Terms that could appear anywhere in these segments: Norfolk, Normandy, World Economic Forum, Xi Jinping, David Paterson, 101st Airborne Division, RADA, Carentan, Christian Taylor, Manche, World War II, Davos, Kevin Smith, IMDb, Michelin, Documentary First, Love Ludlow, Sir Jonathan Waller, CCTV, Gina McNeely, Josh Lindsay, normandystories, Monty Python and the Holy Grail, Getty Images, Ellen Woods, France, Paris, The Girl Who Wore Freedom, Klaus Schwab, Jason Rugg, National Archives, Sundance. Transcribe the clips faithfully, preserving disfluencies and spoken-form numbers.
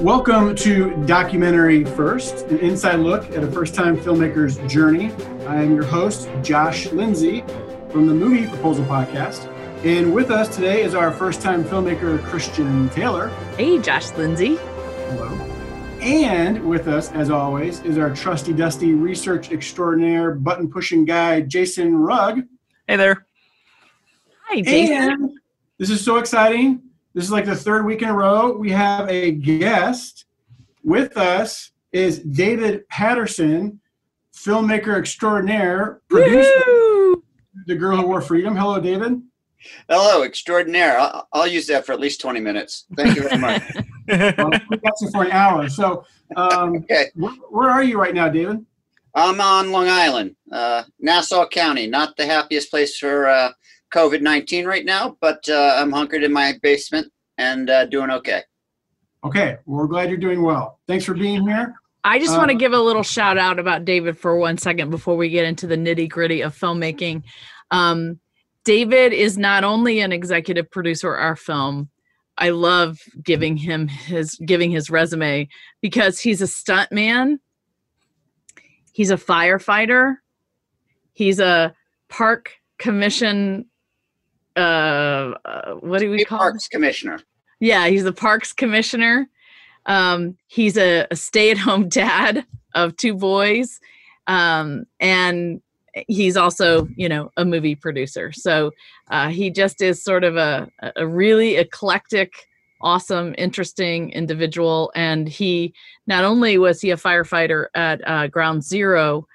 Welcome to Documentary First, an inside look at a first-time filmmaker's journey. I am your host, Josh Lindsay, from the Movie Proposal Podcast. And with us today is our first-time filmmaker, Christian Taylor. Hey, Josh Lindsay. Hello. And with us, as always, is our trusty, dusty research extraordinaire, button-pushing guy, Jason Rugg. Hey there. Hi, Jason. And this is so exciting. This is like the third week in a row. We have a guest. With us is David Paterson, filmmaker extraordinaire, producer of The Girl Who Wore Freedom. Hello, David. Hello, extraordinaire. I'll, I'll use that for at least twenty minutes. Thank you very much. Well, we got you for an hour. So um, okay. wh- where are you right now, David? I'm on Long Island, uh, Nassau County. Not the happiest place for uh, COVID nineteen right now, but uh, I'm hunkered in my basement and uh, doing okay. Okay, we're glad you're doing well. Thanks for being here. I just uh, want to give a little shout out about David for one second before we get into the nitty gritty of filmmaking. Um, David is not only an executive producer of our film. I love giving him his giving his resume because he's a stuntman. He's a firefighter. He's a park commission. Uh, uh, what do we call it? Parks commissioner. Yeah, he's the parks commissioner. Um, he's a, a stay-at-home dad of two boys, um, and he's also, you know, a movie producer. So uh, he just is sort of a, a really eclectic, awesome, interesting individual. And he not only was he a firefighter at uh, Ground Zero,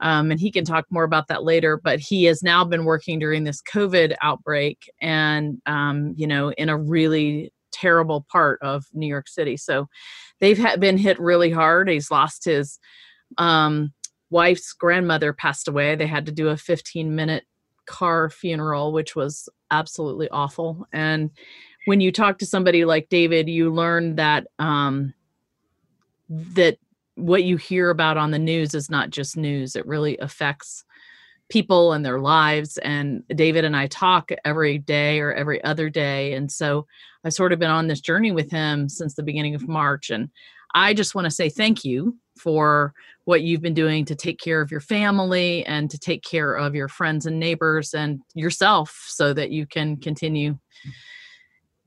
Um, and he can talk more about that later, but he has now been working during this COVID outbreak and, um, you know, in a really terrible part of New York City. So they've ha- been hit really hard. He's lost his um, wife's grandmother passed away. They had to do a fifteen minute car funeral, which was absolutely awful. And when you talk to somebody like David, you learn that, um, that, what you hear about on the news is not just news. It really affects people and their lives. And David and I talk every day or every other day. And so I've sort of been on this journey with him since the beginning of March. And I just want to say thank you for what you've been doing to take care of your family and to take care of your friends and neighbors and yourself so that you can continue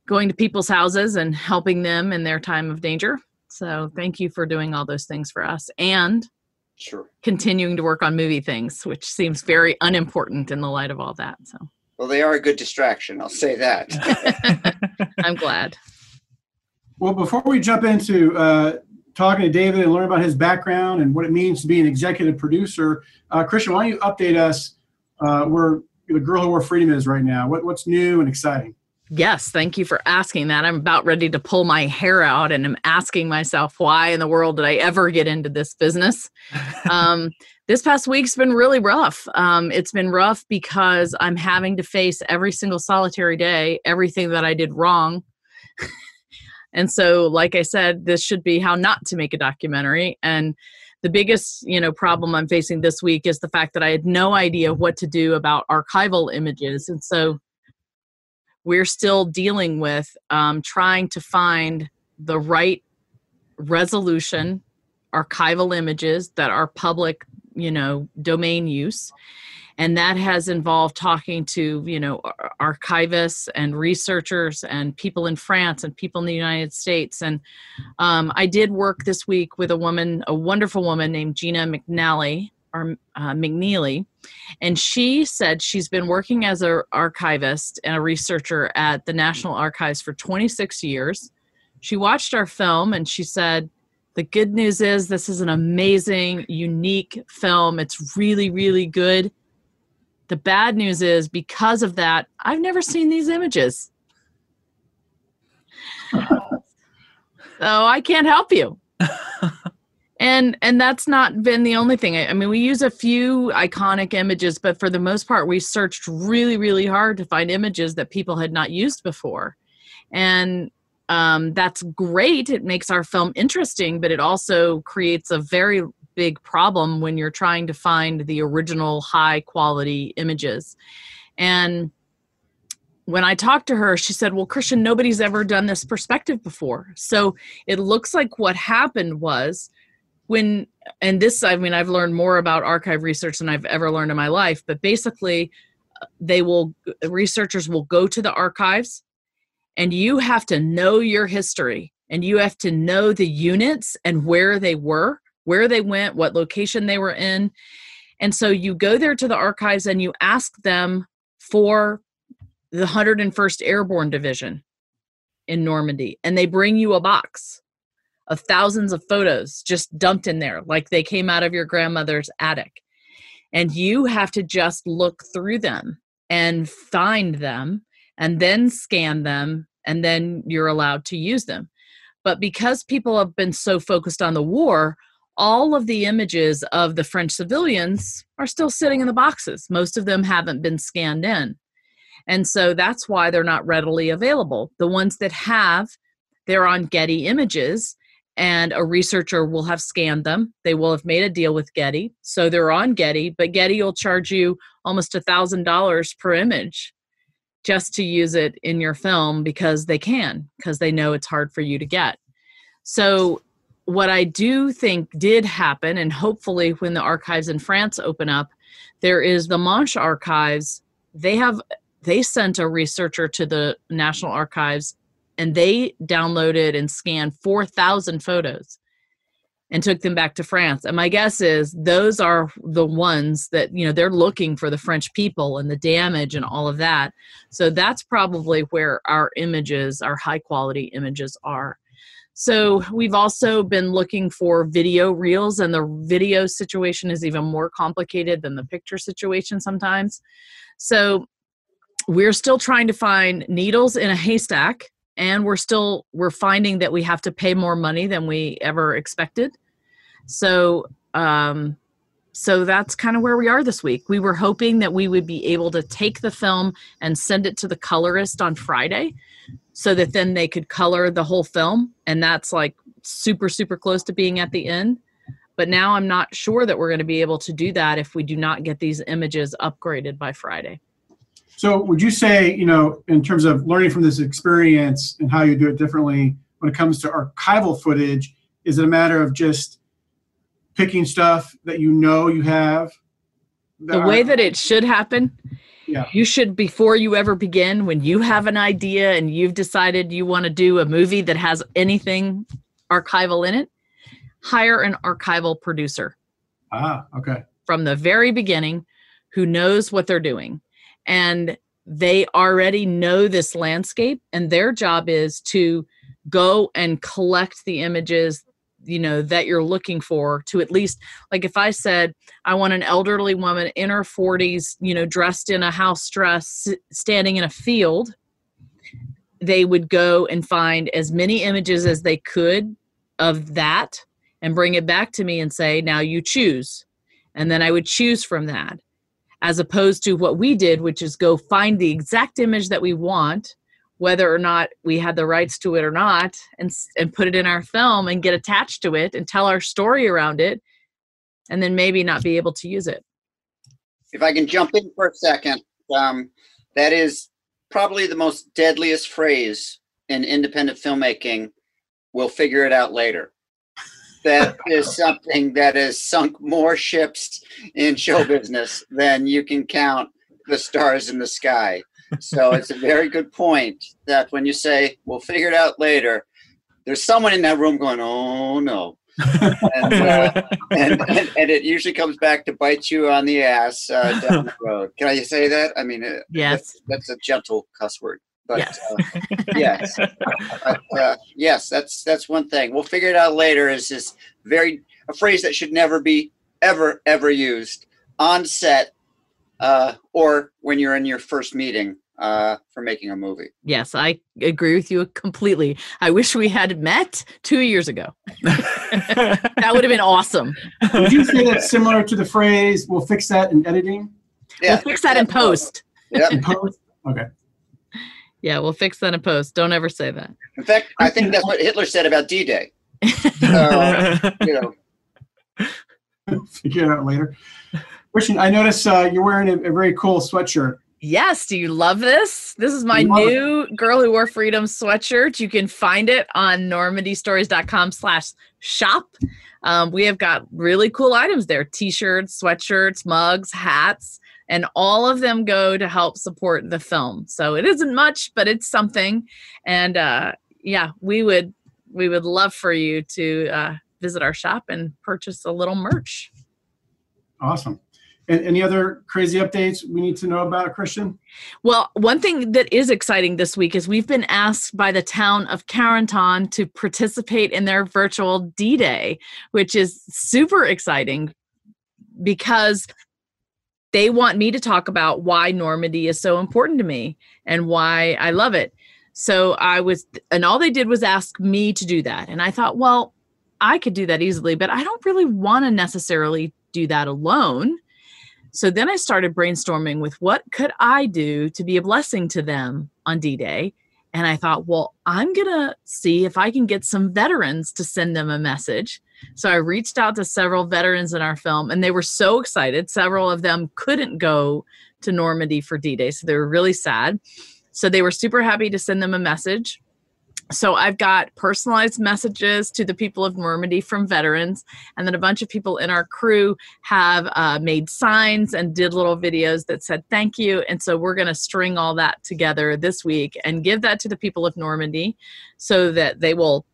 going to people's houses and helping them in their time of danger. So thank you for doing all those things for us and sure. continuing to work on movie things, which seems very unimportant in the light of all that. So, well, they are a good distraction. I'll say that. I'm glad. Well, before we jump into uh, talking to David and learn about his background and what it means to be an executive producer, uh, Christian, why don't you update us uh, where The Girl Who Wore Freedom is right now? What, what's new and exciting? Yes, thank you for asking that. I'm about ready to pull my hair out and I'm asking myself, why in the world did I ever get into this business? Um, this past week's been really rough. Um, it's been rough because I'm having to face every single solitary day, everything that I did wrong. And so, like I said, this should be how not to make a documentary. And the biggest, you know, problem I'm facing this week is the fact that I had no idea what to do about archival images. And so we're still dealing with um, trying to find the right resolution, archival images that are public, you know, domain use. And that has involved talking to, you know, archivists and researchers and people in France and people in the United States. And um, I did work this week with a woman, a wonderful woman named Gina McNeely, or uh, McNeely. And she said she's been working as an archivist and a researcher at the National Archives for twenty-six years. She watched our film and she said, the good news is this is an amazing, unique film. It's really, really good. The bad news is because of that, I've never seen these images. So I can't help you. And and that's not been the only thing. I, I mean, we use a few iconic images, but for the most part, we searched really, really hard to find images that people had not used before. And um, that's great. It makes our film interesting, but it also creates a very big problem when you're trying to find the original high quality images. And when I talked to her, she said, well, Christian, nobody's ever done this perspective before. So it looks like what happened was when, and this, I mean, I've learned more about archive research than I've ever learned in my life, but basically they will, researchers will go to the archives and you have to know your history and you have to know the units and where they were, where they went, what location they were in. And so you go there to the archives and you ask them for the one hundred first Airborne Division in Normandy, and they bring you a box of thousands of photos just dumped in there, like they came out of your grandmother's attic. And you have to just look through them and find them and then scan them, and then you're allowed to use them. But because people have been so focused on the war, all of the images of the French civilians are still sitting in the boxes. Most of them haven't been scanned in. And so that's why they're not readily available. The ones that have, they're on Getty Images, and a researcher will have scanned them. They will have made a deal with Getty. So they're on Getty, but Getty will charge you almost one thousand dollars per image just to use it in your film because they can, because they know it's hard for you to get. So what I do think did happen, and hopefully when the archives in France open up, there is the Manche archives. They have... They sent a researcher to the National Archives and they downloaded and scanned four thousand photos and took them back to France. And my guess is those are the ones that, you know, they're looking for the French people and the damage and all of that. So that's probably where our images, our high quality images are. So we've also been looking for video reels, and the video situation is even more complicated than the picture situation sometimes. So we're still trying to find needles in a haystack, and we're still, we're finding that we have to pay more money than we ever expected. So, um, so that's kind of where we are this week. We were hoping that we would be able to take the film and send it to the colorist on Friday so that then they could color the whole film. And that's like super, super close to being at the end. But now I'm not sure that we're going to be able to do that if we do not get these images upgraded by Friday. So would you say, you know, in terms of learning from this experience and how you do it differently when it comes to archival footage, is it a matter of just picking stuff that you know you have? The way that it should happen, yeah. You should, before you ever begin, when you have an idea and you've decided you want to do a movie that has anything archival in it, hire an archival producer. Ah, okay. From the very beginning, who knows what they're doing. And they already know this landscape, and their job is to go and collect the images, you know, that you're looking for, to at least, like if I said, I want an elderly woman in her forties, you know, dressed in a house dress, standing in a field, they would go and find as many images as they could of that and bring it back to me and say, now you choose. And then I would choose from that. As opposed to what we did, which is go find the exact image that we want, whether or not we had the rights to it or not, and and put it in our film and get attached to it and tell our story around it, and then maybe not be able to use it. If I can jump in for a second, um, that is probably the most deadliest phrase in independent filmmaking, we'll figure it out later. That is something that has sunk more ships in show business than you can count the stars in the sky. So it's a very good point that when you say, we'll figure it out later, there's someone in that room going, oh no. And, uh, and, and, and it usually comes back to bite you on the ass uh, down the road. Can I say that? I mean, yes. that's, that's a gentle cuss word. But yes, uh, yes. Uh, uh, yes, that's that's one thing. We'll figure it out later is this very a phrase that should never be ever, ever used on set uh, or when you're in your first meeting uh, for making a movie. Yes, I agree with you completely. I wish we had met two years ago. That would have been awesome. Would you say that's similar to the phrase, we'll fix that in editing? Yeah, we'll fix that in post. Yeah, in post? Okay. Yeah, we'll fix that in post. Don't ever say that. In fact, I think that's what Hitler said about D-Day. So, you know. Figure it out later. Christian, I noticed uh, you're wearing a, a very cool sweatshirt. Yes. Do you love this? This is my love new it. Girl Who Wore Freedom sweatshirt. You can find it on normandystories.com slash shop. Um, we have got really cool items there. T-shirts, sweatshirts, mugs, hats, and all of them go to help support the film. So it isn't much, but it's something. And uh, yeah, we would, we would love for you to uh, visit our shop and purchase a little merch. Awesome. And any other crazy updates we need to know about, Christian? Well, one thing that is exciting this week is we've been asked by the town of Carentan to participate in their virtual D-Day, which is super exciting because they want me to talk about why Normandy is so important to me and why I love it. So I was, and all they did was ask me to do that. And I thought, well, I could do that easily, but I don't really want to necessarily do that alone. So then I started brainstorming with what could I do to be a blessing to them on D-Day. And I thought, well, I'm going to see if I can get some veterans to send them a message. So I reached out to several veterans in our film, and they were so excited. Several of them couldn't go to Normandy for D-Day, so they were really sad. So they were super happy to send them a message. So I've got personalized messages to the people of Normandy from veterans. And then a bunch of people in our crew have uh, made signs and did little videos that said, thank you. And so we're going to string all that together this week and give that to the people of Normandy so that they will,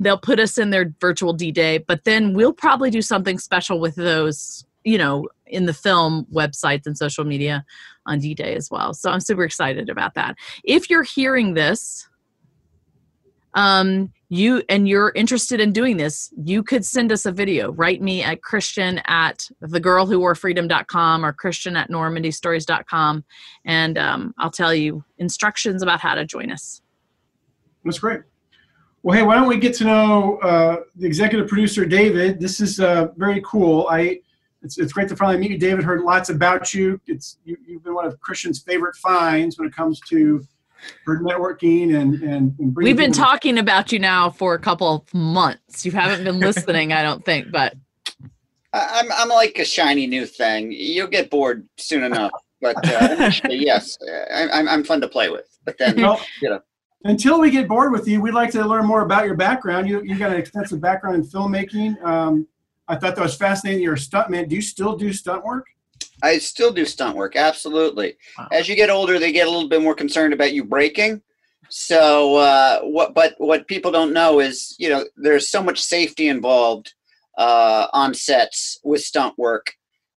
they'll put us in their virtual D-Day, but then we'll probably do something special with those, you know, in the film websites and social media on D-Day as well. So I'm super excited about that. If you're hearing this, Um, you and you're interested in doing this, you could send us a video. Write me at Christian at the girl who wore freedom dot com or Christian at normandy stories dot com. And um, I'll tell you instructions about how to join us. That's great. Well, hey, why don't we get to know uh, the executive producer, David. This is uh, very cool. I it's, it's great to finally meet you, David. Heard lots about you. It's you, you've been one of Christian's favorite finds when it comes to for networking and, and, and we've been talking about you now for a couple of months. You haven't been listening, I don't think, but I'm, I'm like a shiny new thing. You'll get bored soon enough, but uh, yes, I'm, I'm fun to play with, but then, well, you know, until we get bored with you, we'd like to learn more about your background. You, you've got an extensive background in filmmaking. Um, I thought that was fascinating. You're a stuntman. Do you still do stunt work? I still do stunt work, absolutely. Wow. As you get older, they get a little bit more concerned about you breaking. So, uh, what? But what people don't know is, you know, there's so much safety involved uh, on sets with stunt work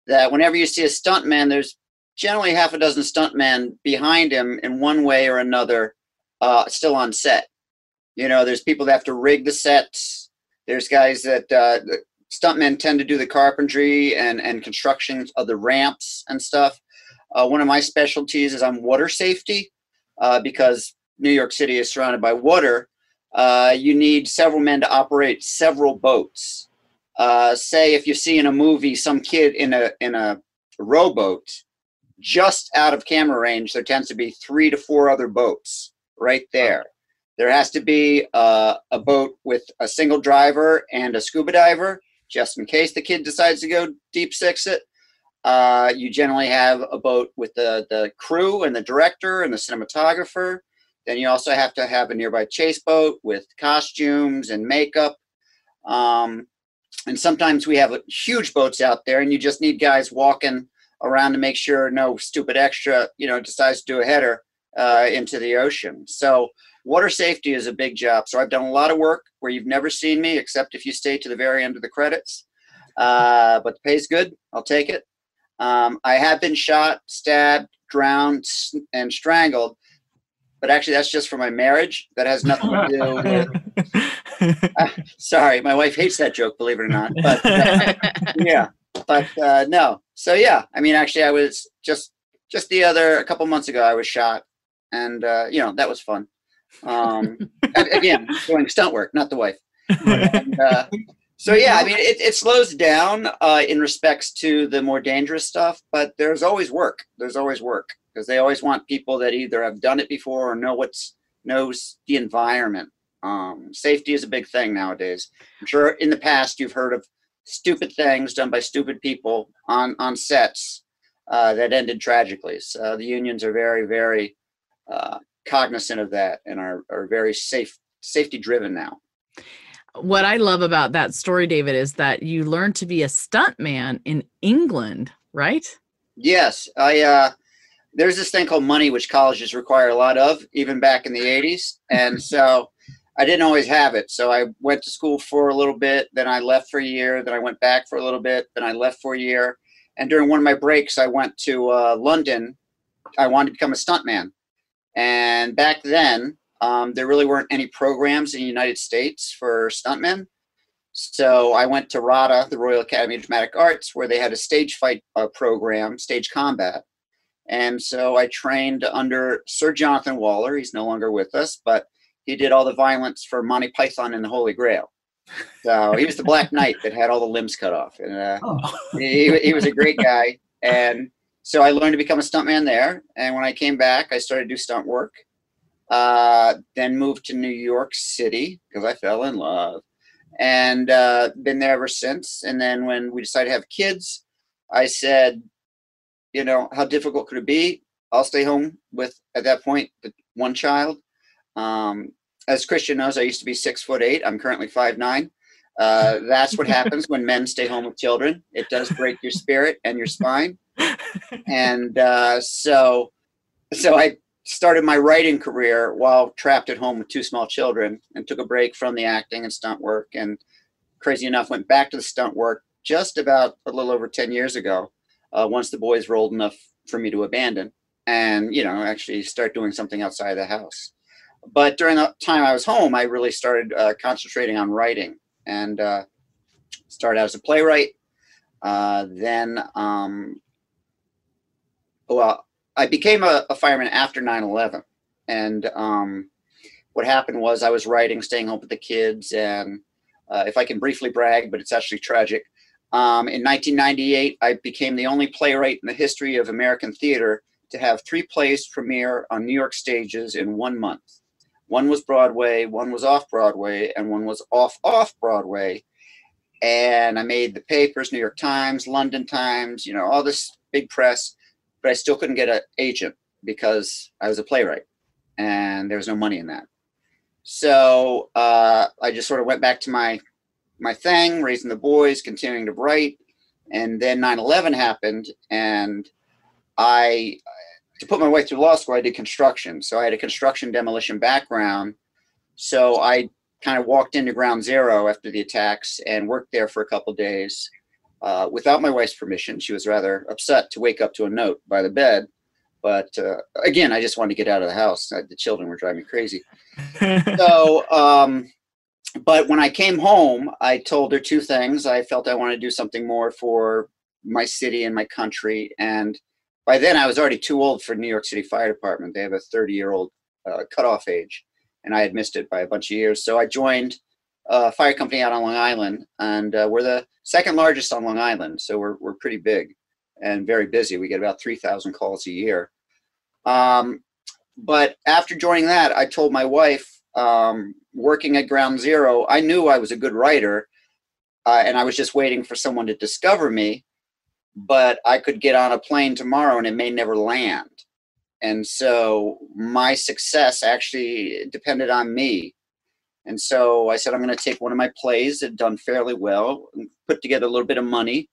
that whenever you see a stuntman, there's generally half a dozen stuntmen behind him in one way or another, uh, still on set. You know, there's people that have to rig the sets. There's guys that. Uh, Stuntmen tend to do the carpentry and, and construction of the ramps and stuff. Uh, one of my specialties is on water safety uh, because New York City is surrounded by water. Uh, you need several men to operate several boats. Uh, say if you see in a movie some kid in a, in a rowboat, just out of camera range, there tends to be three to four other boats right there. There has to be uh, a boat with a single driver and a scuba diver, just in case the kid decides to go deep six it. Uh, you generally have a boat with the, the crew and the director and the cinematographer. Then you also have to have a nearby chase boat with costumes and makeup. Um, and sometimes we have huge boats out there and you just need guys walking around to make sure no stupid extra, you know, decides to do a header uh, into the ocean. So water safety is a big job. So I've done a lot of work where you've never seen me, except if you stay to the very end of the credits. Uh, but the pay's good. I'll take it. Um, I have been shot, stabbed, drowned, and strangled. But actually, that's just for my marriage. That has nothing to do with... Uh, sorry, my wife hates that joke, believe it or not. But uh, yeah, but uh, no. So yeah, I mean, actually, I was just, just the other, a couple months ago, I was shot. And, uh, you know, that was fun. um again, doing stunt work, not the wife. And, uh, so yeah, I mean, it, it slows down uh in respects to the more dangerous stuff, but there's always work. There's always work because they always want people that either have done it before or know what's knows the environment. Um safety is a big thing nowadays. I'm sure in the past you've heard of stupid things done by stupid people on on sets uh, that ended tragically. So the unions are very, very uh, cognizant of that and are, are very safe, safety driven now. What I love about that story, David, is that you learned to be a stuntman in England, right? Yes. I, uh, there's this thing called money, which colleges require a lot of, even back in the eighties. And so I didn't always have it. So I went to school for a little bit, then I left for a year, then I went back for a little bit, then I left for a year. And during one of my breaks, I went to uh, London. I wanted to become a stuntman. And back then, Um, there really weren't any programs in the United States for stuntmen. So I went to RADA, the Royal Academy of Dramatic Arts, where they had a stage fight uh, program, stage combat. And so I trained under Sir Jonathan Waller. He's no longer with us, but he did all the violence for Monty Python and the Holy Grail. So he was the Black Knight that had all the limbs cut off. And uh, oh. he, he was a great guy. And so I learned to become a stuntman there. And when I came back, I started to do stunt work. Uh, then moved to New York City because I fell in love, and uh, been there ever since. And then when we decided to have kids, I said, you know, how difficult could it be? I'll stay home with, at that point, one child. Um, as Christian knows, I used to be six foot eight. I'm currently five nine. Uh, that's what happens when men stay home with children. It does break your spirit and your spine. And uh, so, so I started my writing career while trapped at home with two small children, and took a break from the acting and stunt work. And crazy enough, went back to the stunt work just about a little over ten years ago, uh, once the boys were old enough for me to abandon and, you know, actually start doing something outside the house. But during the time I was home, I really started uh, concentrating on writing, and uh, started out as a playwright. Uh, then, um, well, I became a, a fireman after nine eleven, and um, what happened was I was writing, staying home with the kids, and uh, if I can briefly brag, but it's actually tragic. Um, in nineteen ninety-eight, I became the only playwright in the history of American theater to have three plays premiere on New York stages in one month. One was Broadway, one was off-Broadway, and one was off-off-Broadway, and I made the papers, New York Times, London Times, you know, all this big press. But I still couldn't get an agent because I was a playwright and there was no money in that. So uh, I just sort of went back to my my thing, raising the boys, continuing to write. And then nine eleven happened, and I, to put my way through law school, I did construction. So I had a construction demolition background. So I kind of walked into ground zero after the attacks and worked there for a couple of days. Uh, without my wife's permission. She was rather upset to wake up to a note by the bed. But uh, again, I just wanted to get out of the house. I, the children were driving me crazy. So, um, but when I came home, I told her two things. I felt I wanted to do something more for my city and my country. And by then I was already too old for New York City Fire Department. They have a thirty year old uh, cutoff age, and I had missed it by a bunch of years. So I joined Uh, fire company out on Long Island, and uh, we're the second largest on Long Island, so we're we're pretty big and very busy. We get about three thousand calls a year. Um, but after joining that, I told my wife, um, working at Ground Zero, I knew I was a good writer, uh, and I was just waiting for someone to discover me. But I could get on a plane tomorrow, and it may never land. And so my success actually depended on me. And so I said, I'm going to take one of my plays that had done fairly well, and put together a little bit of money.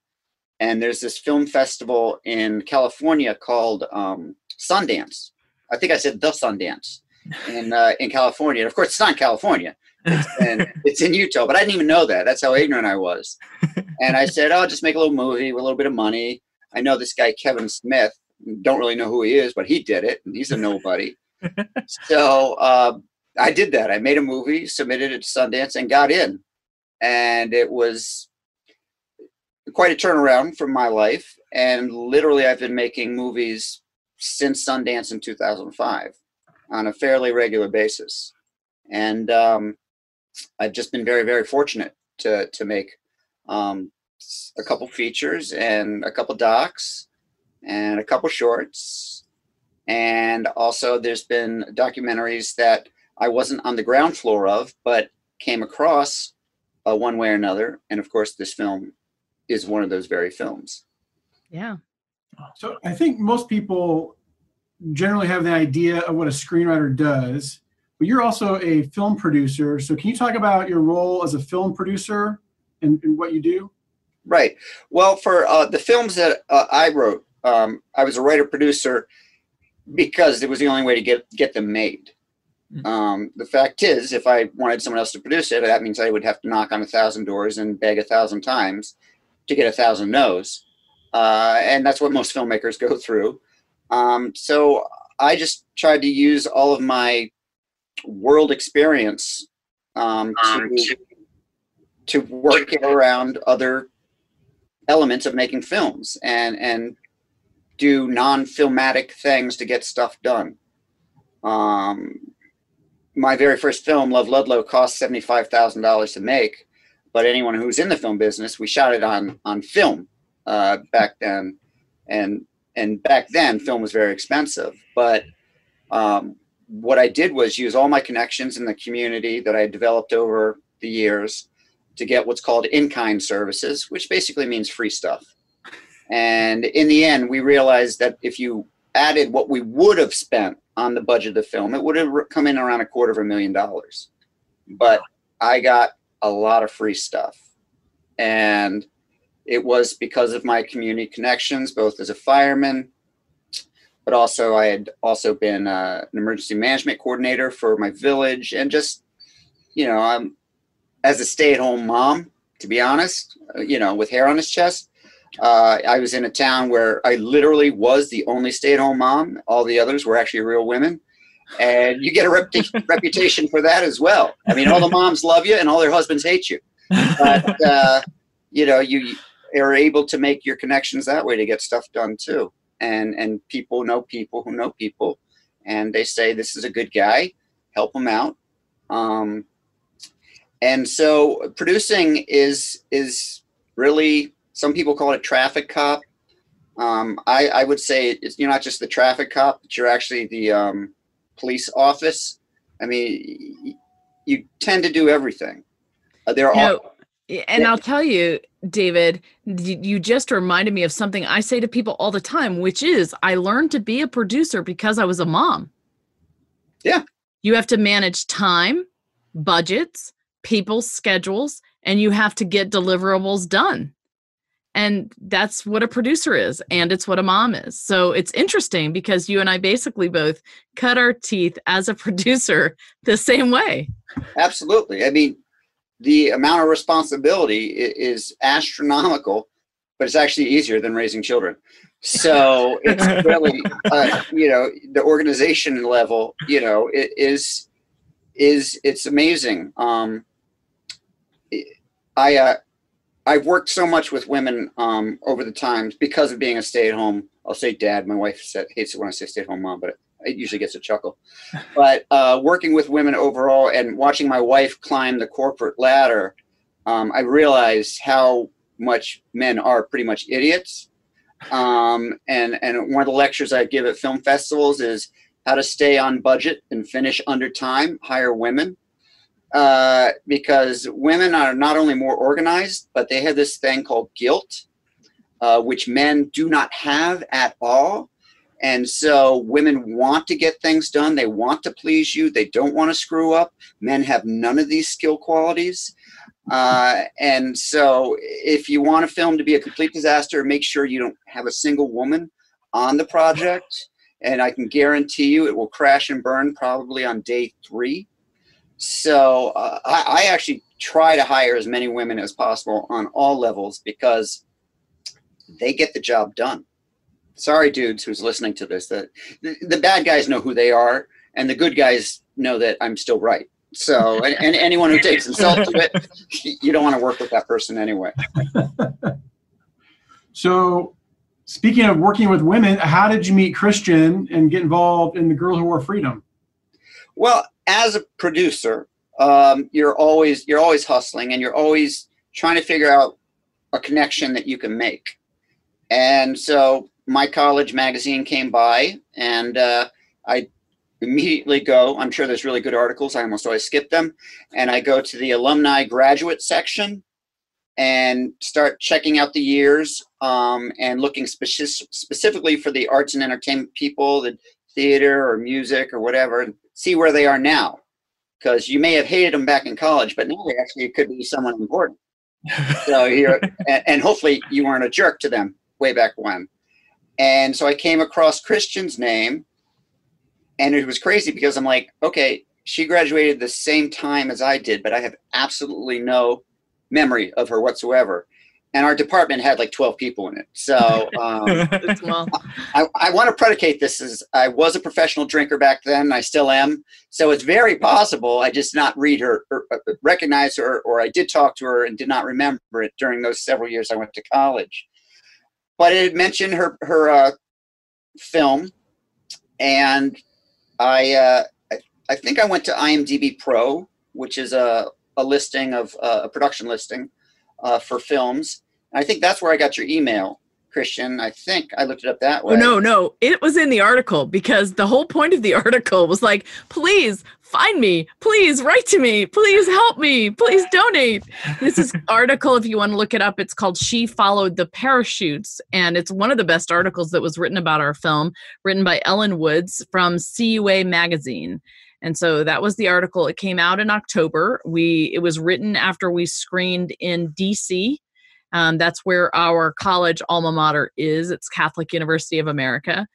And there's this film festival in California called um, Sundance. I think I said the Sundance in, uh, in California. And of course, it's not in California. It's in, it's in Utah. But I didn't even know that. That's how ignorant I was. And I said, I'll just make a little movie with a little bit of money. I know this guy, Kevin Smith. Don't really know who he is, but he did it. And he's a nobody. So, uh, I did that. I made a movie, submitted it to Sundance, and got in. And it was quite a turnaround from my life. And literally, I've been making movies since Sundance in two thousand five on a fairly regular basis. And um, I've just been very, very fortunate to, to make um, a couple features and a couple docs and a couple shorts. And also, there's been documentaries that I wasn't on the ground floor of, but came across uh, one way or another. And of course, this film is one of those very films. Yeah. So I think most people generally have the idea of what a screenwriter does, but you're also a film producer. So can you talk about your role as a film producer and, and what you do? Right. Well, for uh, the films that uh, I wrote, um, I was a writer-producer because it was the only way to get, get them made. Mm-hmm. Um, the fact is, if I wanted someone else to produce it, that means I would have to knock on a thousand doors and beg a thousand times to get a thousand no's. Uh, and that's what most filmmakers go through. Um, so I just tried to use all of my world experience um, to, to work around other elements of making films and, and do non-filmatic things to get stuff done. Um, my very first film, Love Ludlow, cost seventy-five thousand dollars to make, but anyone who's in the film business, we shot it on, on film uh, back then. And, and back then, film was very expensive. But um, what I did was use all my connections in the community that I had developed over the years to get what's called in-kind services, which basically means free stuff. And in the end, we realized that if you added what we would have spent on the budget of the film, it would have come in around a quarter of a million dollars. But I got a lot of free stuff. And it was because of my community connections, both as a fireman, but also I had also been uh, an emergency management coordinator for my village. And just, you know, I'm, as a stay-at-home mom, to be honest, you know, with hair on his chest, Uh, I was in a town where I literally was the only stay-at-home mom. All the others were actually real women. And you get a reputation, reputation for that as well. I mean, all the moms love you and all their husbands hate you. But, uh, you know, you are able to make your connections that way to get stuff done too. And, and people know people who know people. And they say, this is a good guy. Help him out. Um, and so producing is is really... Some people call it a traffic cop. Um, I, I would say it's, you're not just the traffic cop, but you're actually the um, police office. I mean, you tend to do everything. Uh, there are, no, and yeah. I'll tell you, David, you just reminded me of something I say to people all the time, which is I learned to be a producer because I was a mom. Yeah. You have to manage time, budgets, people's schedules, and you have to get deliverables done. And that's what a producer is, and it's what a mom is. So it's interesting because you and I basically both cut our teeth as a producer the same way. Absolutely. I mean, the amount of responsibility is astronomical, but it's actually easier than raising children. So it's really, uh, you know, the organization level, you know, it is, is it's amazing. Um, I, uh, I've worked so much with women um, over the times because of being a stay-at-home. I'll say dad. My wife said, hates it when I say stay-at-home mom, but it, it usually gets a chuckle. But uh, working with women overall and watching my wife climb the corporate ladder, um, I realized how much men are pretty much idiots. Um, and, and one of the lectures I give at film festivals is how to stay on budget and finish under time, hire women. Uh, because women are not only more organized, but they have this thing called guilt, uh, which men do not have at all. And so women want to get things done. They want to please you. They don't want to screw up. Men have none of these skill qualities. Uh, and so if you want a film to be a complete disaster, make sure you don't have a single woman on the project. And I can guarantee you it will crash and burn probably on day three. So uh, I, I actually try to hire as many women as possible on all levels because they get the job done. Sorry, dudes, who's listening to this, that the, the bad guys know who they are and the good guys know that I'm still right. So and, and anyone who takes himself to it, you don't want to work with that person anyway. So speaking of working with women, how did you meet Christian and get involved in The Girl Who Wore Freedom? Well, as a producer, um, you're always you're always hustling and you're always trying to figure out a connection that you can make. And so my college magazine came by and uh, I immediately go, I'm sure there's really good articles, I almost always skip them, and I go to the alumni graduate section and start checking out the years um, and looking speci- specifically for the arts and entertainment people, the theater or music or whatever, and see where they are now. Because you may have hated them back in college, but now they actually could be someone important. So you're, and, and hopefully you weren't a jerk to them way back when. And so I came across Christian's name, and it was crazy because I'm like, okay, she graduated the same time as I did, but I have absolutely no memory of her whatsoever. And our department had like twelve people in it. So um, I, I want to predicate this as I was a professional drinker back then. And I still am. So it's very possible I just not read her, or recognize her, or I did talk to her and did not remember it during those several years I went to college. But it had mentioned her her uh, film, and I, uh, I I think I went to IMDb Pro, which is a a listing of uh, a production listing uh, for films. And I think that's where I got your email, Christian. I think I looked it up that way. Oh, no, no, it was in the article, because the whole point of the article was like, please find me, please write to me, please help me, please donate. This is article, if you want to look it up, it's called She Followed the Parachutes. And it's one of the best articles that was written about our film, written by Ellen Woods from C U A magazine. And so that was the article. It came out in October. We it was written after we screened in D C Um, that's where our college alma mater is. It's Catholic University of America.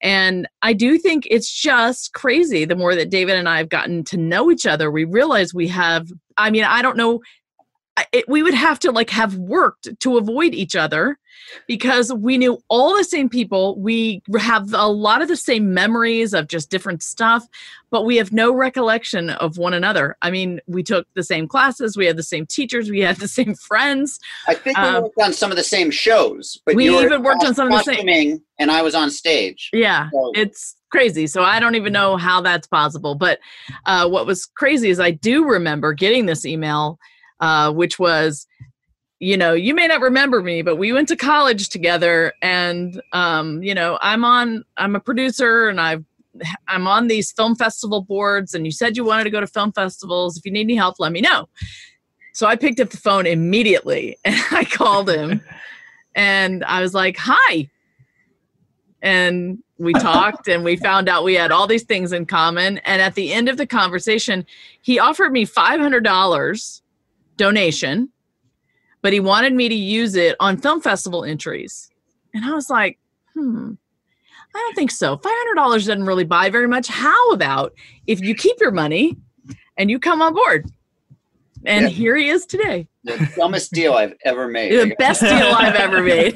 And I do think it's just crazy. The more that David and I have gotten to know each other, we realize we have, I mean, I don't know, it, we would have to like have worked to avoid each other, because we knew all the same people. We have a lot of the same memories of just different stuff, but we have no recollection of one another. I mean, we took the same classes. We had the same teachers. We had the same friends. I think um, we worked on some of the same shows. But we you even worked on some of the same. And I was on stage. Yeah, so. It's crazy. So I don't even know how that's possible. But uh, what was crazy is I do remember getting this email, uh, which was, you know, you may not remember me, but we went to college together, and, um, you know, I'm on, I'm a producer, and I've, I'm on these film festival boards, and you said you wanted to go to film festivals. If you need any help, let me know. So I picked up the phone immediately, and I called him and I was like, hi. And we talked, and we found out we had all these things in common. And at the end of the conversation, he offered me five hundred dollars donation, but he wanted me to use it on film festival entries. And I was like, hmm, I don't think so. five hundred dollars doesn't really buy very much. How about if you keep your money and you come on board? And yeah. Here he is today. The dumbest deal I've ever made. The best deal I've ever made.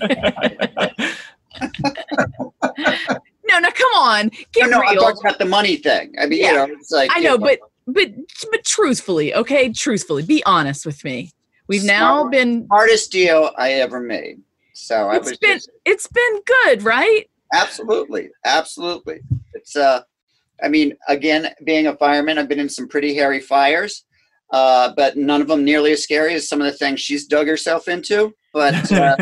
no, no, come on. Get no, no, real. I'm talking about the money thing. I mean, yeah. You know, it's like. I know, but, but, but truthfully, okay? Truthfully, be honest with me. We've now been hardest deal I ever made. So I was been, just, it's been good, right? Absolutely. Absolutely. It's uh, I mean, again, being a fireman, I've been in some pretty hairy fires, uh, but none of them nearly as scary as some of the things she's dug herself into. But uh,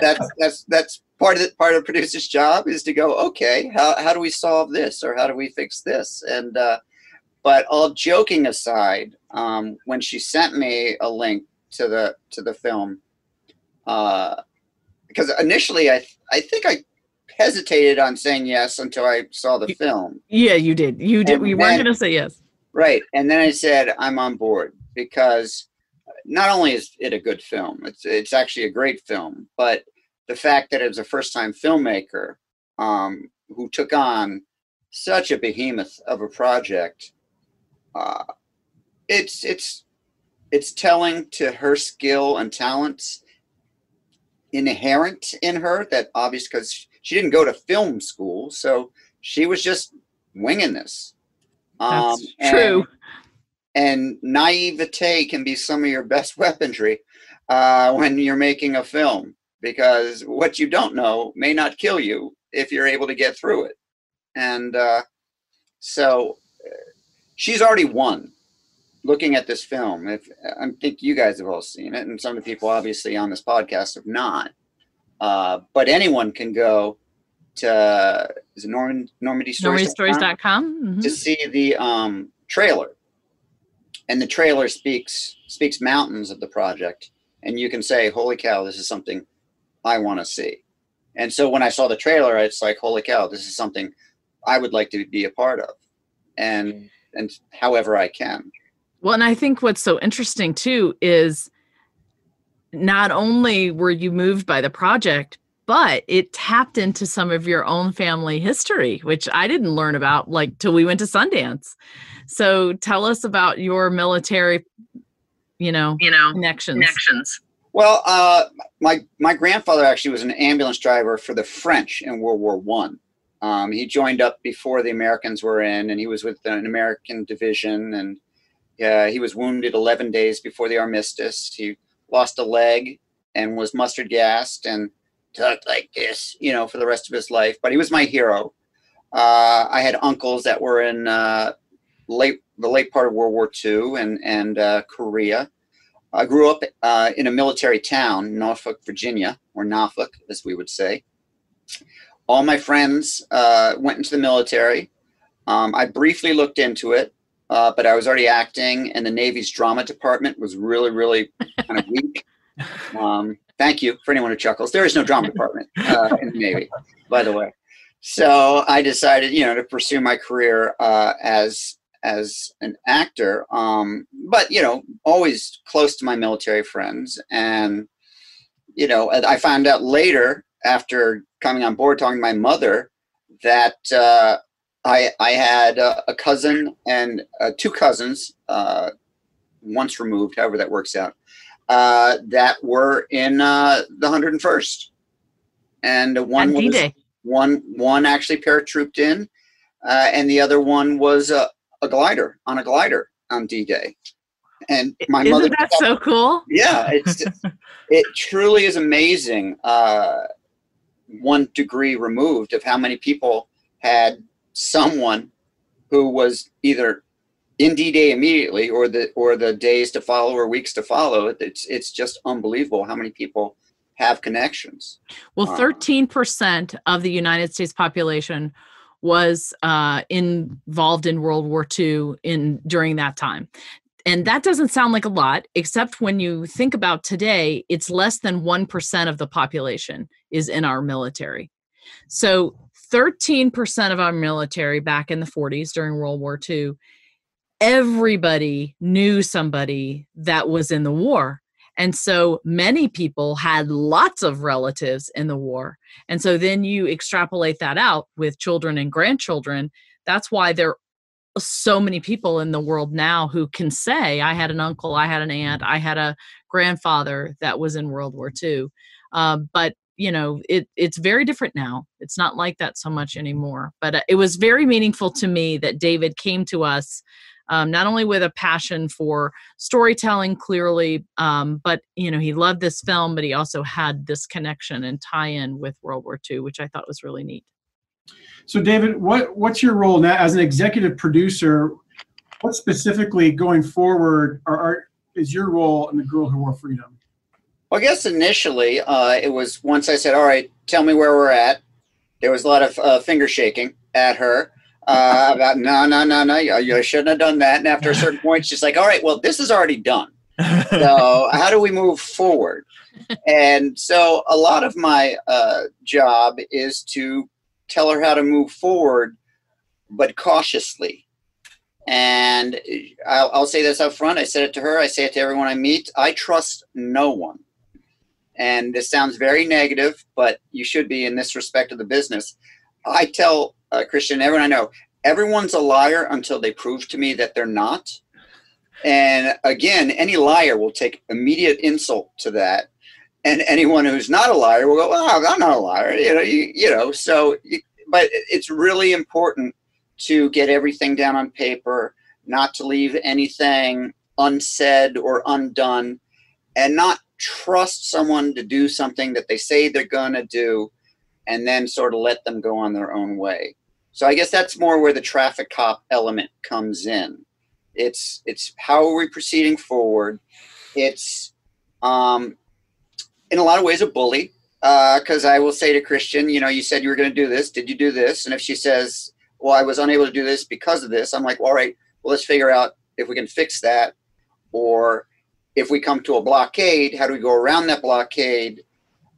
that's, that's, that's part of the part of the producer's job is to go, okay, how, how do we solve this? Or how do we fix this? And, uh, but all joking aside, um, when she sent me a link to the to the film, uh, because initially I th- I think I hesitated on saying yes until I saw the you, film. Yeah, you did. You did. And we weren't going to say yes, right? And then I said I'm on board, because not only is it a good film, it's it's actually a great film, but the fact that it was a first time filmmaker um, who took on such a behemoth of a project, uh, it's it's. It's telling to her skill and talents inherent in her, that obvious, because she didn't go to film school. So she was just winging this. Um, That's and, true. And naivete can be some of your best weaponry uh, when you're making a film, because what you don't know may not kill you if you're able to get through it. And uh, so she's already won. Looking at this film, if I think you guys have all seen it, and some of the people obviously on this podcast have not, uh, but anyone can go to is it Norman, Normandy Stories dot com mm-hmm. to see the um, trailer, and the trailer speaks speaks mountains of the project and you can say, holy cow, this is something I want to see. And so when I saw the trailer, it's like, holy cow, this is something I would like to be a part of, and and however I can. Well, and I think what's so interesting too is not only were you moved by the project, but it tapped into some of your own family history, which I didn't learn about like till we went to Sundance. So tell us about your military, you know, you know connections. connections. Well, uh, my my grandfather actually was an ambulance driver for the French in World War One. Um, he joined up before the Americans were in, and he was with an American division. And uh, he was wounded eleven days before the armistice. He lost a leg and was mustard gassed and talked like this, you know, for the rest of his life. But he was my hero. Uh, I had uncles that were in uh, late the late part of World War Two and and uh, Korea. I grew up uh, in a military town, Norfolk, Virginia, or Norfolk, as we would say. All my friends uh, went into the military. Um, I briefly looked into it, uh, but I was already acting, and the Navy's drama department was really, really kind of weak. Um, thank you for anyone who chuckles. There is no drama department uh, in the Navy, by the way. So I decided, you know, to pursue my career uh, as as an actor, um, but, you know, always close to my military friends. And, you know, I found out later after coming on board, talking to my mother, that uh, I, I had a, a cousin and uh, two cousins, uh, once removed, however that works out, uh, that were in uh, the one hundred and first. And one was, D-Day. one one actually paratrooped in, uh, and the other one was a, a glider on a glider on D-Day. And my Isn't mother, that's so cool. Yeah. It's, just, it truly is amazing. Uh, one degree removed of how many people had someone who was either in D-Day immediately or the, or the days to follow or weeks to follow. It's, it's just unbelievable how many people have connections. Well, thirteen percent of the United States population was uh, involved in World War Two in during that time. And that doesn't sound like a lot, except when you think about today, it's less than one percent of the population is in our military. So thirteen percent of our military back in the forties during World War Two, everybody knew somebody that was in the war. And so many people had lots of relatives in the war. And so then you extrapolate that out with children and grandchildren. That's why there are so many people in the world now who can say, I had an uncle, I had an aunt, I had a grandfather that was in World War Two. Uh, but, you know, it, it's very different now. It's not like that so much anymore. But uh, it was very meaningful to me that David came to us Um, not only with a passion for storytelling, clearly, um, but, you know, he loved this film, but he also had this connection and tie-in with World War Two, which I thought was really neat. So, David, what what's your role now as an executive producer? What specifically going forward are, are, is your role in The Girl Who Wore Freedom? Well, I guess initially uh, it was once I said, all right, tell me where we're at. There was a lot of uh, finger shaking at her. Uh, about no, no, no, no, you, you shouldn't have done that. And after a certain point, she's like, all right, well, this is already done. So how do we move forward? And so a lot of my uh, job is to tell her how to move forward, but cautiously. And I'll, I'll say this up front. I said it to her. I say it to everyone I meet. I trust no one. And this sounds very negative, but you should be in this respect of the business. I tell Uh, Christian, everyone I know, everyone's a liar until they prove to me that they're not. And again, any liar will take immediate insult to that. And anyone who's not a liar will go, oh, I'm not a liar. You know, you, you know, so, but it's really important to get everything down on paper, not to leave anything unsaid or undone, and not trust someone to do something that they say they're going to do and then sort of let them go on their own way. So I guess that's more where the traffic cop element comes in. It's it's how are we proceeding forward? It's um, in a lot of ways a bully, because uh, I will say to Christian, you know, you said you were going to do this. Did you do this? And if she says, well, I was unable to do this because of this, I'm like, well, all right, well, let's figure out if we can fix that, or if we come to a blockade, how do we go around that blockade?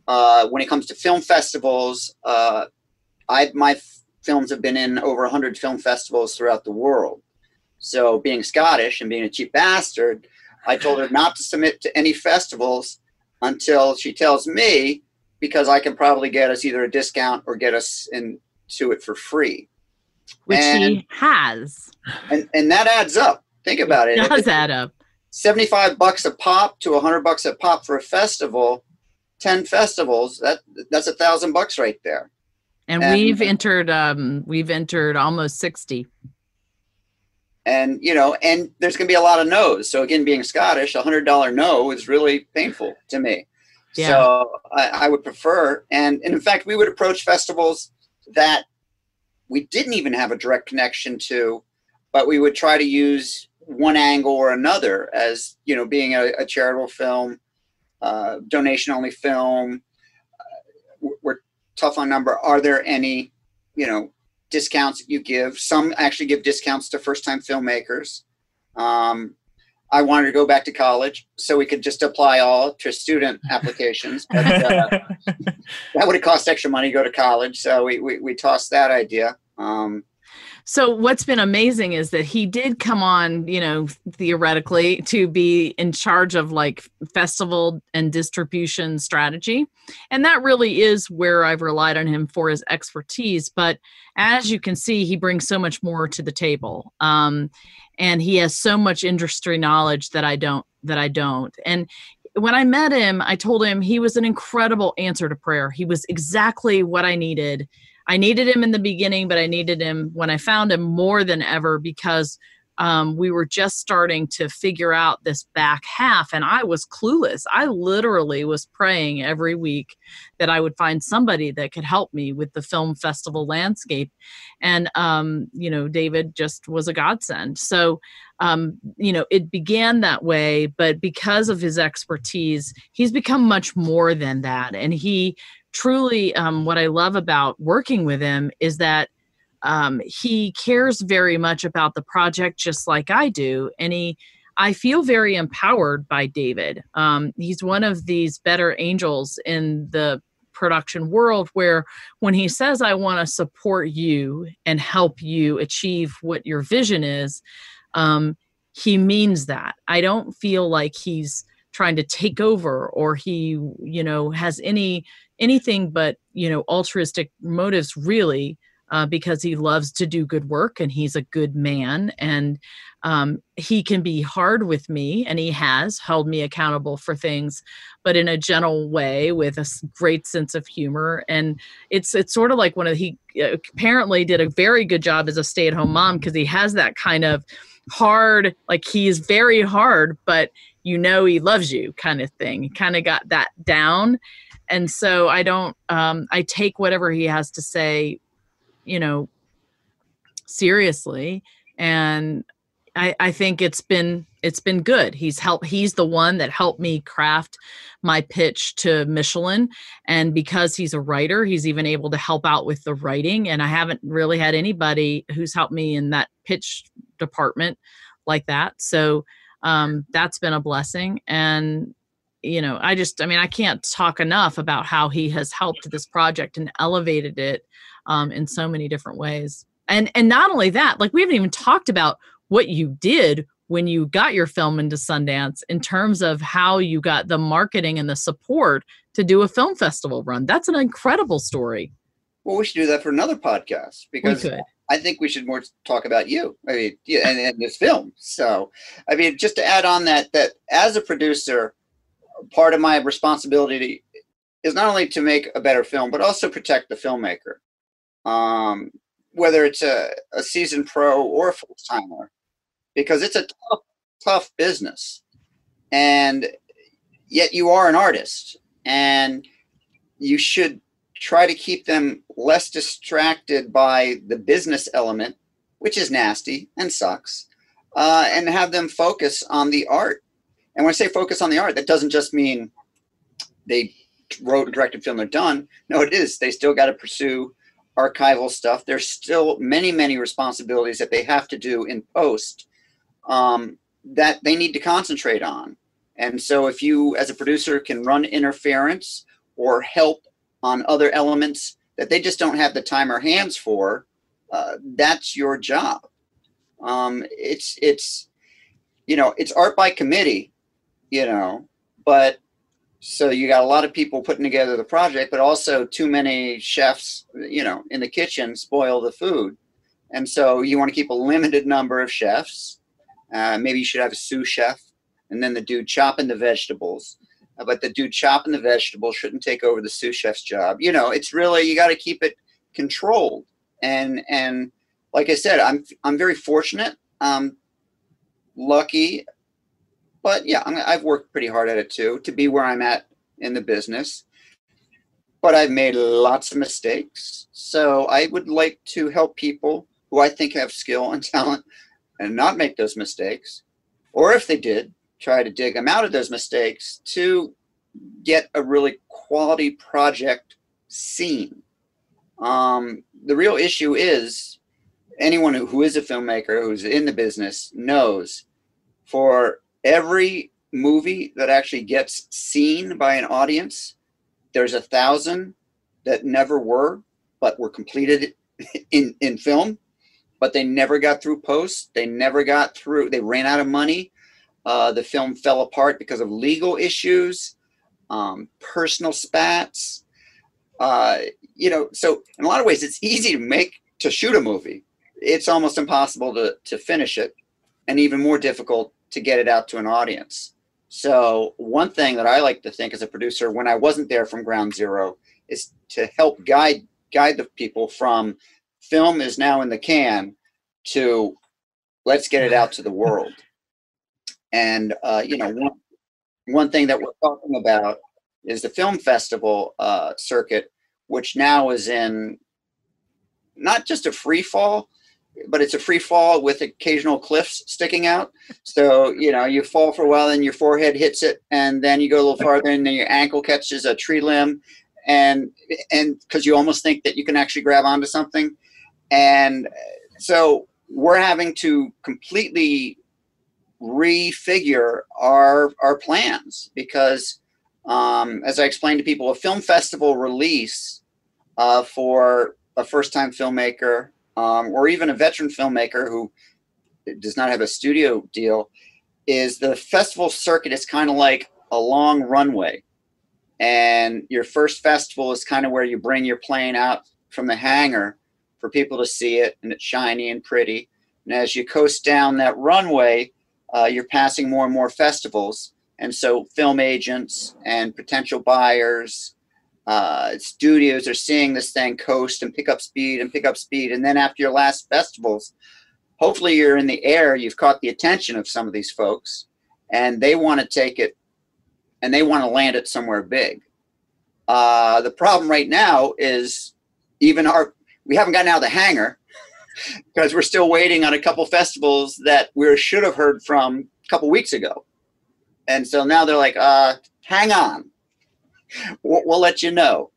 Uh, when it comes to film festivals, uh, I, my f- films have been in over one hundred film festivals throughout the world. So being Scottish and being a cheap bastard, I told her not to submit to any festivals until she tells me, because I can probably get us either a discount or get us into it for free. Which and, she has. And, and that adds up. Think about it. It does add up. seventy-five bucks a pop to one hundred bucks a pop for a festival, ten festivals, that that's a thousand bucks right there. And, and we've entered, um, we've entered almost sixty. And, you know, and there's going to be a lot of no's. So again, being Scottish, a hundred dollar no is really painful to me. Yeah. So I, I would prefer, and, and in fact, we would approach festivals that we didn't even have a direct connection to, but we would try to use one angle or another as, you know, being a, a charitable film, uh, donation only film. Uh, we're tough on number. Are there any, you know, discounts that you give? Some actually give discounts to first time filmmakers. Um, I wanted to go back to college so we could just apply all to student applications. But, uh, that would have cost extra money to go to college. So we, we, we tossed that idea. Um, So what's been amazing is that he did come on, you know, theoretically to be in charge of like festival and distribution strategy. And that really is where I've relied on him for his expertise. But as you can see, he brings so much more to the table. Um, and he has so much industry knowledge that I don't, that I don't. And when I met him, I told him he was an incredible answer to prayer. He was exactly what I needed. I needed him in the beginning, but I needed him when I found him more than ever, because um, we were just starting to figure out this back half, and I was clueless. I literally was praying every week that I would find somebody that could help me with the film festival landscape. And, um, you know, David just was a godsend. So, um, you know, it began that way, but because of his expertise, he's become much more than that. And he truly, um, what I love about working with him is that um, he cares very much about the project, just like I do. And he, I feel very empowered by David. Um, he's one of these better angels in the production world, where when he says, I want to support you and help you achieve what your vision is, um, he means that. I don't feel like he's trying to take over, or he, you know, has any anything but, you know, altruistic motives, really, uh, because he loves to do good work and he's a good man. And um, he can be hard with me, and he has held me accountable for things, but in a gentle way with a great sense of humor. And it's it's sort of like one of the, he apparently did a very good job as a stay-at-home mom, because he has that kind of hard, like he's very hard, but you know he loves you kind of thing. He kind of got that down. And so I don't, um, I take whatever he has to say, you know, seriously. And I, I think it's been, it's been good. He's helped, he's the one that helped me craft my pitch to Michelin. And because he's a writer, he's even able to help out with the writing. And I haven't really had anybody who's helped me in that pitch department like that. So, um, that's been a blessing. And, you know, I just, I mean, I can't talk enough about how he has helped this project and elevated it um, in so many different ways. And and not only that, like we haven't even talked about what you did when you got your film into Sundance in terms of how you got the marketing and the support to do a film festival run. That's an incredible story. Well, we should do that for another podcast, because I think we should more talk about you, I mean, yeah, and, and this film. So, I mean, just to add on that, that as a producer, part of my responsibility is not only to make a better film, but also protect the filmmaker, um, whether it's a, a seasoned pro or a full-timer, because it's a tough, tough business. And yet you are an artist, and you should try to keep them less distracted by the business element, which is nasty and sucks, uh, and have them focus on the art. And when I say focus on the art, that doesn't just mean they wrote and directed film, they're done. No, it is. They still got to pursue archival stuff. There's still many, many responsibilities that they have to do in post um, that they need to concentrate on. And so if you, as a producer, can run interference or help on other elements that they just don't have the time or hands for, uh, that's your job. Um, it's, it's, you know, it's art by committee, you know, but so you got a lot of people putting together the project, but also too many chefs, you know, in the kitchen spoil the food. And so you want to keep a limited number of chefs. Uh, maybe you should have a sous chef and then the dude chopping the vegetables. Uh, but the dude chopping the vegetables shouldn't take over the sous chef's job. You know, it's really, you got to keep it controlled. And and like I said, I'm I'm very fortunate, um, lucky, but yeah, I'm, I've worked pretty hard at it too to be where I'm at in the business. But I've made lots of mistakes, so I would like to help people who I think have skill and talent and not make those mistakes, or if they did, try to dig them out of those mistakes to get a really quality project seen. Um, the real issue is anyone who, who is a filmmaker, who's in the business, knows for every movie that actually gets seen by an audience, there's a thousand that never were, but were completed in, in film, but they never got through post. They never got through, they ran out of money. Uh, the film fell apart because of legal issues, um, personal spats. Uh, you know, so in a lot of ways, it's easy to make, to shoot a movie. It's almost impossible to, to finish it, and even more difficult to get it out to an audience. So one thing that I like to think as a producer when I wasn't there from ground zero is to help guide, guide the people from film is now in the can to let's get it out to the world. And, uh, you know, one, one thing that we're talking about is the film festival uh, circuit, which now is in not just a free fall, but it's a free fall with occasional cliffs sticking out. So, you know, you fall for a while and your forehead hits it, and then you go a little farther and then your ankle catches a tree limb. And and because you almost think that you can actually grab onto something. And so we're having to completely refigure our our plans because um as I explained to people, a film festival release uh for a first-time filmmaker um or even a veteran filmmaker who does not have a studio deal is the festival circuit is kind of like a long runway, and your first festival is kind of where you bring your plane out from the hangar for people to see it, and it's shiny and pretty, and as you coast down that runway, Uh, you're passing more and more festivals. And so film agents and potential buyers, uh, studios are seeing this thing coast and pick up speed and pick up speed. And then after your last festivals, hopefully you're in the air, you've caught the attention of some of these folks, and they want to take it and they want to land it somewhere big. Uh, the problem right now is even our, we haven't gotten out of the hangar, because we're still waiting on a couple festivals that we should have heard from a couple weeks ago. And so now they're like, uh, hang on, we'll, we'll let you know.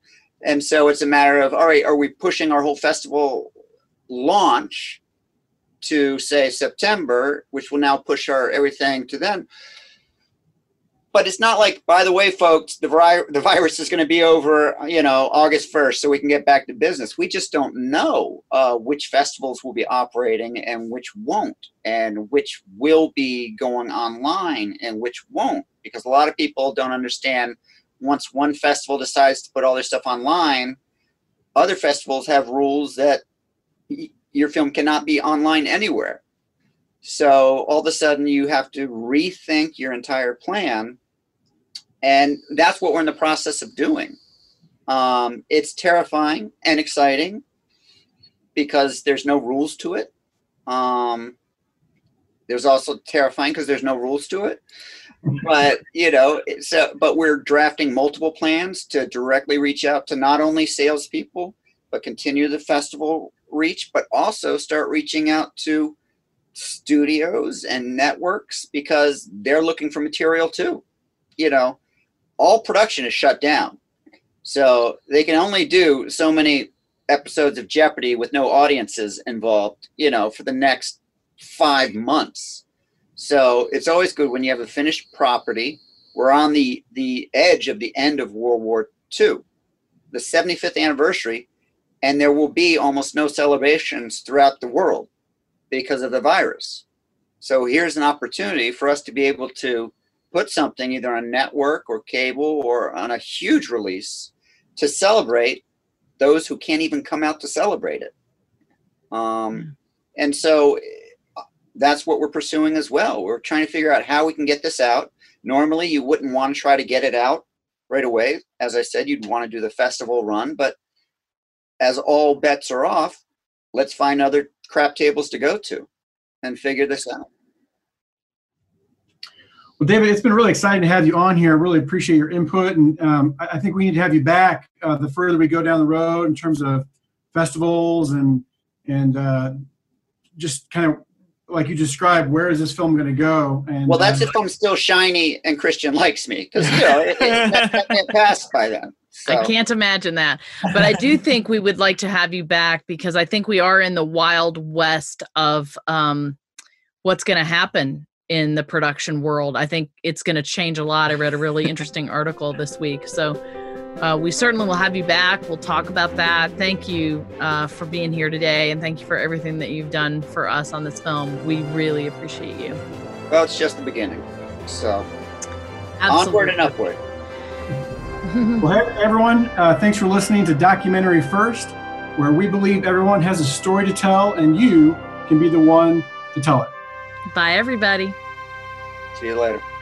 And so it's a matter of, all right, are we pushing our whole festival launch to say September, which will now push our everything to then? But it's not like, by the way, folks, the, vi the virus is going to be over, you know, August first, so we can get back to business. We just don't know uh, which festivals will be operating and which won't, and which will be going online and which won't, because a lot of people don't understand once one festival decides to put all their stuff online, other festivals have rules that y your film cannot be online anywhere. So all of a sudden you have to rethink your entire plan. And that's what we're in the process of doing. Um, it's terrifying and exciting because there's no rules to it. Um, there's also terrifying because there's no rules to it. But, you know, it's a, but we're drafting multiple plans to directly reach out to not only salespeople, but continue the festival reach, but also start reaching out to studios and networks because they're looking for material too. You know, all production is shut down, so they can only do so many episodes of Jeopardy with no audiences involved, you know, for the next five months. So it's always good when you have a finished property We're on the, the edge of the end of World War Two, the seventy-fifth anniversary, and there will be almost no celebrations throughout the world because of the virus. So here's an opportunity for us to be able to put something either on network or cable or on a huge release to celebrate those who can't even come out to celebrate it. Um, and so that's what we're pursuing as well. We're trying to figure out how we can get this out. Normally you wouldn't want to try to get it out right away. As I said, you'd want to do the festival run, but as all bets are off, let's find other crap tables to go to and figure this out. Well, David, it's been really exciting to have you on here. I really appreciate your input, and um, I think we need to have you back uh, the further we go down the road in terms of festivals and and uh, just kind of like you described, where is this film going to go? And, well, that's uh, if I'm still shiny and Christian likes me, because you know it, it, I can't pass by then. So. I can't imagine that, but I do think we would like to have you back because I think we are in the wild west of um, what's going to happen in the production world. I think it's going to change a lot. I read a really interesting article this week. So uh, we certainly will have you back. We'll talk about that. Thank you uh, for being here today. And thank you for everything that you've done for us on this film. We really appreciate you. Well, it's just the beginning. So absolutely. Onward and upward. Well, hey, everyone, uh, thanks for listening to Documentary First, where we believe everyone has a story to tell and you can be the one to tell it. Bye, everybody. See you later.